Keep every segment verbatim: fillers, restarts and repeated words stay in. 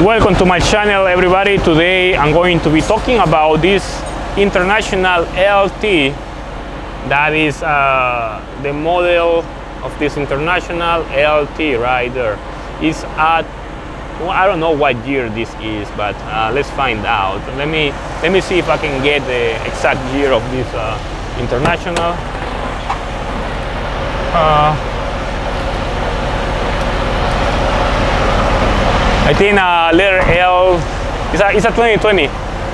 Welcome to my channel, everybody. Today I'm going to be talking about this International L T. That is uh, the model of this International L T right there. It's at, well, I don't know what year this is, but uh, let's find out. Let me let me see if I can get the exact year of this uh, International. Uh, I think uh, letter L, it's a, it's a twenty twenty.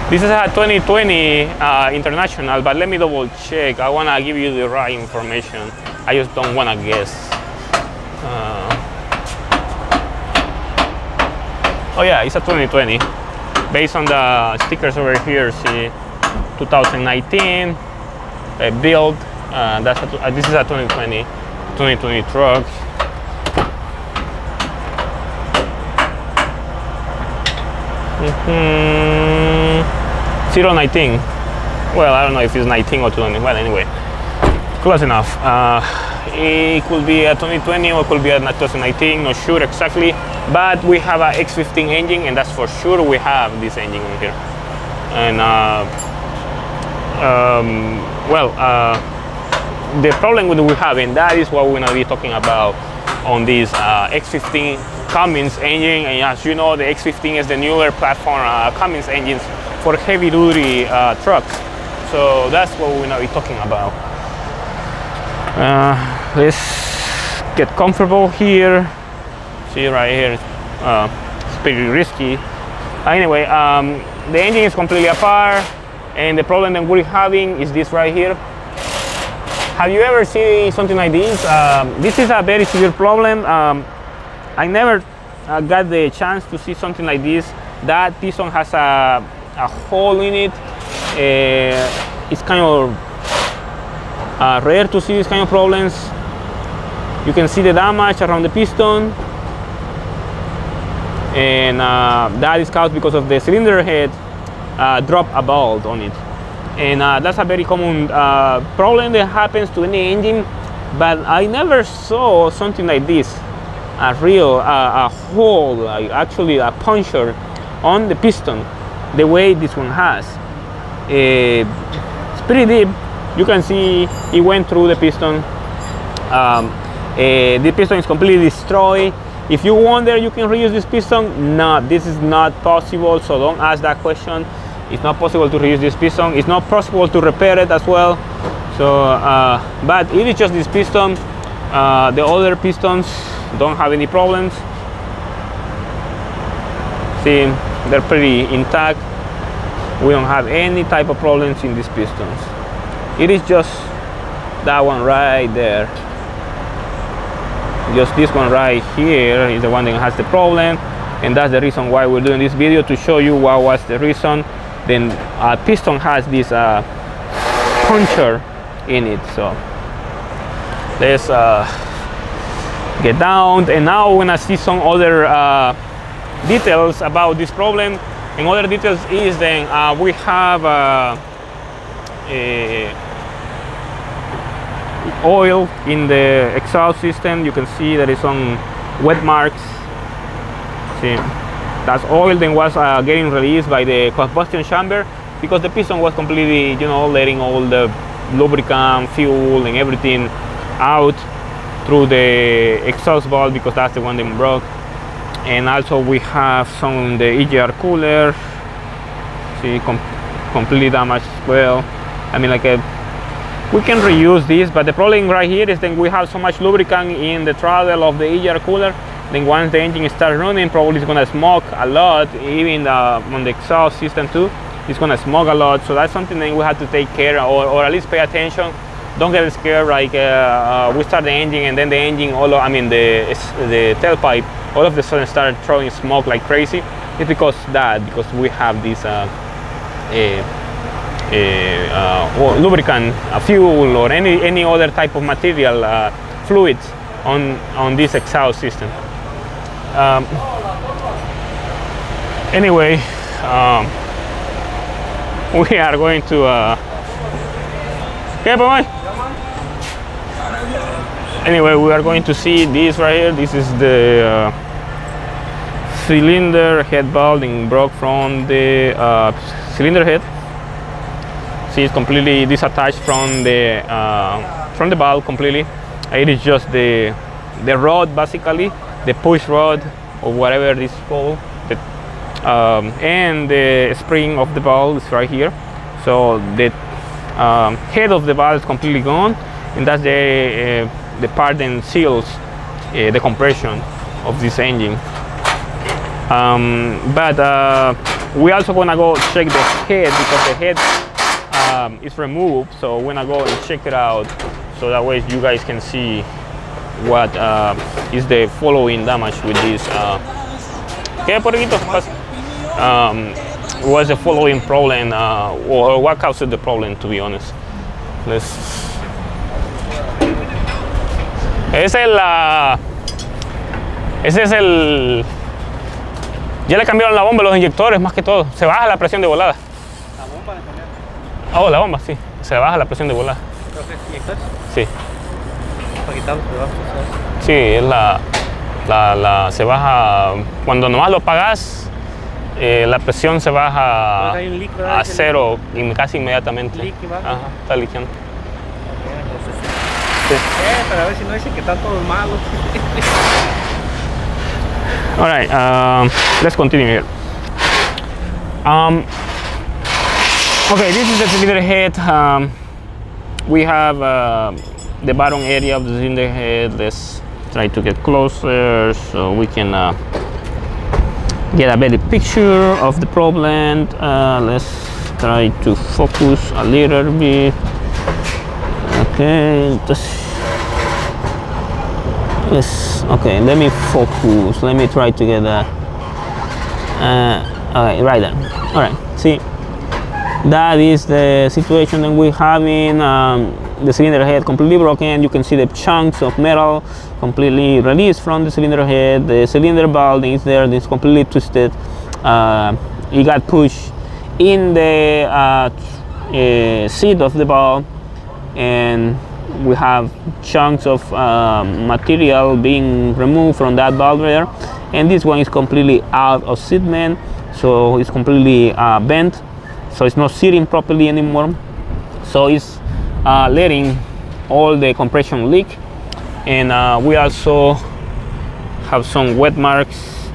This is a twenty twenty uh, International, but let me double check. I want to give you the right information. I just don't want to guess. Uh, oh yeah, it's a twenty twenty. Based on the stickers over here, see, twenty nineteen, uh, build. Uh, that's a, uh, this is a twenty twenty, twenty twenty truck. Mm-hmm. zero nineteen. Well, I don't know if it's nineteen or twenty. Well, anyway, close enough. Uh, it could be a twenty twenty or it could be a twenty nineteen. Not sure exactly, but we have a X fifteen engine, and that's for sure. We have this engine in here, and uh, um, well, uh, the problem that we have, and that is what we're gonna be talking about on this uh, X fifteen. Cummins engine. And as you know, the X fifteen is the newer platform uh, Cummins engines for heavy duty uh, trucks. So that's what we're gonna be talking about. Uh, let's get comfortable here. See right here, uh, it's pretty risky. Anyway, um, the engine is completely apart, and the problem that we're having is this right here. Have you ever seen something like this? Um, this is a very severe problem. Um, I never uh, got the chance to see something like this. That piston has a, a hole in it. Uh, it's kind of uh, rare to see these kind of problems. You can see the damage around the piston. And uh, that is caused because of the cylinder head uh, drop a bolt on it. And uh, that's a very common uh, problem that happens to any engine. But I never saw something like this. A real uh, a hole, uh, actually a puncture on the piston, the way this one has. Uh, it's pretty deep. You can see it went through the piston. Um, uh, the piston is completely destroyed. If you wonder you can reuse this piston, no, this is not possible. So don't ask that question. It's not possible to reuse this piston. It's not possible to repair it as well. So, uh, but it is just this piston. Uh, the other pistons don't have any problems. See, they're pretty intact. We don't have any type of problems in these pistons. It is just that one right there. Just this one right here is the one that has the problem, and that's the reason why we're doing this video, to show you what was the reason. Then a piston has this uh, puncture in it. So let's uh, get down, and now we're gonna see some other uh, details about this problem. And other details is then uh, we have uh, uh, oil in the exhaust system. You can see there is some wet marks. See, that's oil that was uh, getting released by the combustion chamber, because the piston was completely, you know, letting all the lubricant, fuel, and everything out through the exhaust valve, because that's the one that broke. And also we have some the E G R cooler, see, com completely damaged as well. I mean, like a, we can reuse this, but the problem right here is that we have so much lubricant in the throttle of the E G R cooler. Then once the engine starts running, probably it's gonna smoke a lot, even the, on the exhaust system too. It's gonna smoke a lot, so that's something that we have to take care of, or, or at least pay attention. Don't get scared, like uh, uh, we start the engine and then the engine, all of, I mean the, the tailpipe, all of the sudden started throwing smoke like crazy. It's because that, because we have this uh, a, a, uh, or lubricant, a fuel, or any, any other type of material, uh, fluids on, on this exhaust system. Um, anyway, um, we are going to... Uh, Okay, boy. Anyway, we are going to see this right here. This is the uh, cylinder head balding broke from the uh, cylinder head. See, it's completely disattached from the uh, from the valve completely. It is just the the rod, basically the push rod or whatever it is called, that, um, and the spring of the valve is right here. So the um, head of the valve is completely gone, and that's the uh, the part that seals uh, the compression of this engine. Um, but uh, we also gonna go check the head, because the head um, is removed. So we're gonna go and check it out, so that way you guys can see what uh, is the following damage with this. Uh, um, was the following problem, uh, or what caused the problem? To be honest, let's. Es el. Uh, ese es el. Ya le cambiaron la bomba, los inyectores, más que todo. Se baja la presión de volada. ¿La bomba de cambiar? Oh, la bomba, sí. Se baja la presión de volada. ¿Pero qué es inyectores? Sí. Para quitarlo, se baja. Sí, es la, la, la... Se baja... Cuando nomás lo apagas, eh, la presión se baja a cero y casi inmediatamente. ¿Líquido? Ajá, está liqueando. Sí. Eh, para ver si no dicen que están todos malos. All right, um, let's continue here. Um, okay, this is the cylinder head. Um, we have uh, the bottom area of the cylinder head. Let's try to get closer so we can uh, get a better picture of the problem. Uh, let's try to focus a little bit. Okay, just yes, okay, let me focus, let me try to get that. Uh, okay, right there. All right, see, that is the situation that we're having. Um, the cylinder head completely broken. You can see the chunks of metal completely released from the cylinder head. The cylinder valve is there, it's completely twisted. Uh, it got pushed in the uh, uh, seat of the valve, and we have chunks of uh, material being removed from that valve there, and this one is completely out of seatment, so it's completely uh, bent, so it's not sitting properly anymore, so it's uh, letting all the compression leak. And uh, we also have some wet marks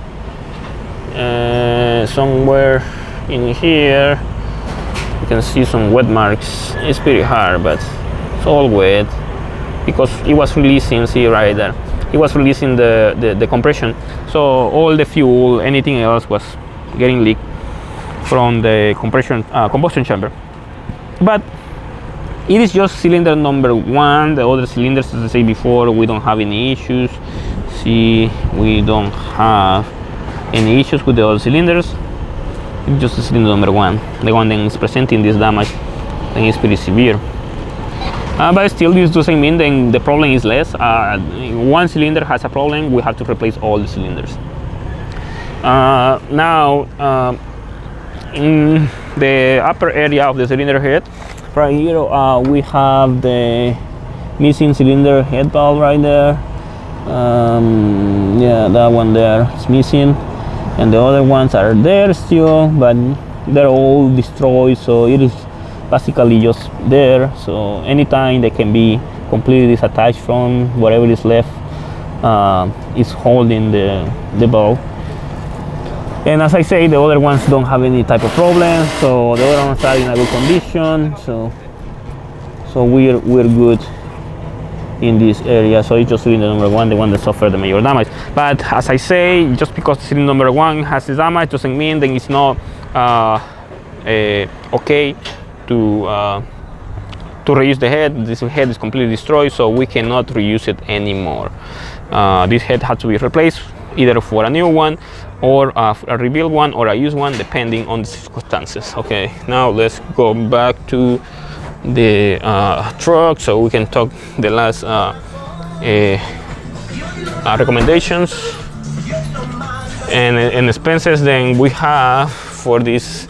uh, somewhere in here. You can see some wet marks. It's pretty hard, but it's all wet because it was releasing. See right there, it was releasing the, the the compression, so all the fuel, anything else was getting leaked from the compression uh, combustion chamber. But it is just cylinder number one. The other cylinders, as I said before, we don't have any issues. See, we don't have any issues with the other cylinders. It's just cylinder number one, the one that is presenting this damage, and it's pretty severe. Uh, but still, this doesn't mean then the problem is less. Uh, one cylinder has a problem, we have to replace all the cylinders. Uh, now, uh, in the upper area of the cylinder head, right here, uh, we have the missing cylinder head valve right there. Um, yeah, that one there is missing, and the other ones are there still, but they're all destroyed, so it is basically just there. So anytime they can be completely disattached from whatever is left uh, is holding the, the valve. And as I say, the other ones don't have any type of problem, so the other ones are in a good condition, so so we're we're good in this area. So it's just cylinder number one, the one that suffered the major damage. But as I say, just because cylinder number one has the damage doesn't mean that it's not uh, uh, okay to uh, to reuse the head. This head is completely destroyed, so we cannot reuse it anymore. Uh, this head had to be replaced, either for a new one, or a, a rebuilt one, or a used one, depending on the circumstances. Okay, now let's go back to the uh, truck, so we can talk the last uh, uh, uh, recommendations and, and expenses then we have for this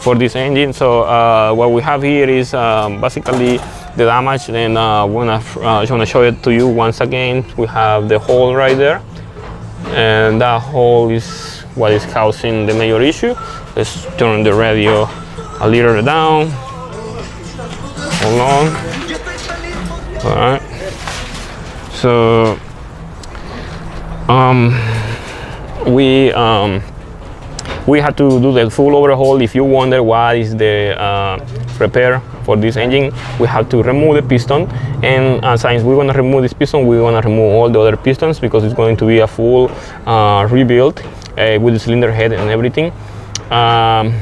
for this engine. So uh, what we have here is um, basically the damage, and uh, when I uh, want to show it to you once again. We have the hole right there, and that hole is what is causing the major issue. Let's turn the radio a little down. Hold on. All right. So um, we um, we had to do the full overhaul. If you wonder what is the uh, repair for this engine, we have to remove the piston, and uh, since we're going to remove this piston, we're going to remove all the other pistons because it's going to be a full uh, rebuild uh, with the cylinder head and everything. Um,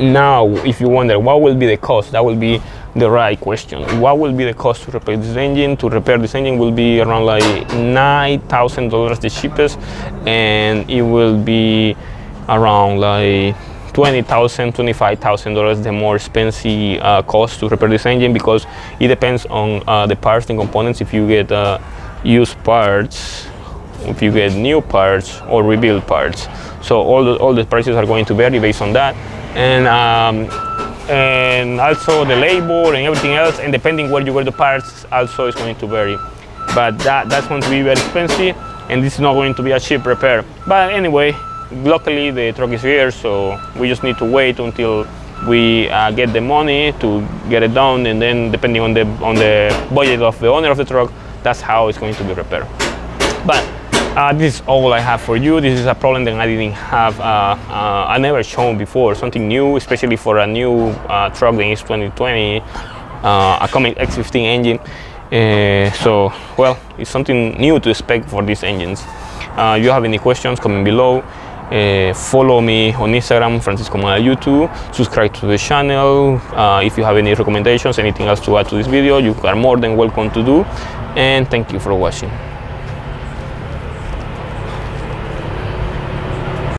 now if you wonder what will be the cost, that will be the right question. What will be the cost to repair this engine? To repair this engine will be around like nine thousand dollars, the cheapest, and it will be around like twenty thousand dollars, twenty-five thousand dollars, the more expensive uh, cost to repair this engine, because it depends on uh, the parts and components. If you get uh, used parts, if you get new parts, or rebuild parts. So all the, all the prices are going to vary based on that, and um, and also the labor and everything else, and depending where you get the parts also is going to vary. But that, that's going to be very expensive, and this is not going to be a cheap repair. But anyway, luckily the truck is here, so we just need to wait until we uh, get the money to get it done, and then depending on the on the budget of the owner of the truck, that's how it's going to be repaired. But uh, this is all I have for you. This is a problem that I didn't have, uh, uh, I never shown before, something new, especially for a new uh, truck that is twenty twenty, uh, a Cummins X fifteen engine. Uh, so well, it's something new to expect for these engines. Uh, if you have any questions, comment below. Uh, follow me on Instagram, Francisco Amaya YouTube. Subscribe to the channel. Uh, if you have any recommendations, anything else to add to this video, you are more than welcome to do. And thank you for watching.